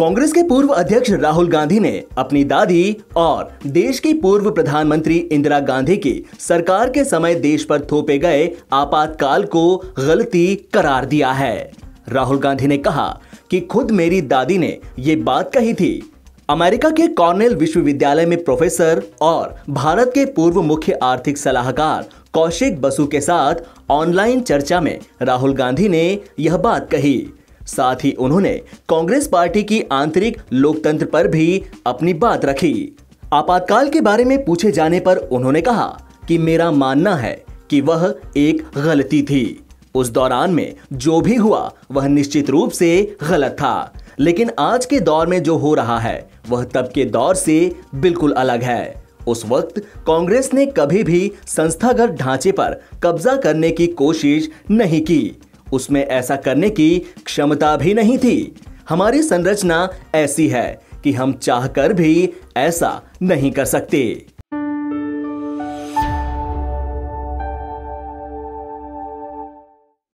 कांग्रेस के पूर्व अध्यक्ष राहुल गांधी ने अपनी दादी और देश की पूर्व प्रधानमंत्री इंदिरा गांधी की सरकार के समय देश पर थोपे गए आपातकाल को गलती करार दिया है। राहुल गांधी ने कहा कि खुद मेरी दादी ने ये बात कही थी। अमेरिका के कॉर्नेल विश्वविद्यालय में प्रोफेसर और भारत के पूर्व मुख्य आर्थिक सलाहकार कौशिक बसु के साथ ऑनलाइन चर्चा में राहुल गांधी ने यह बात कही। साथ ही उन्होंने कांग्रेस पार्टी की आंतरिक लोकतंत्र पर भी अपनी बात रखी। आपातकाल के बारे में पूछे जाने पर उन्होंने कहा कि मेरा मानना है कि वह एक गलती थी। उस दौरान में जो भी हुआ वह निश्चित रूप से गलत था, लेकिन आज के दौर में जो हो रहा है वह तब के दौर से बिल्कुल अलग है। उस वक्त कांग्रेस ने कभी भी संस्थागत ढांचे पर कब्जा करने की कोशिश नहीं की, उसमें ऐसा करने की क्षमता भी नहीं थी। हमारी संरचना ऐसी है कि हम चाहकर भी ऐसा नहीं कर सकते।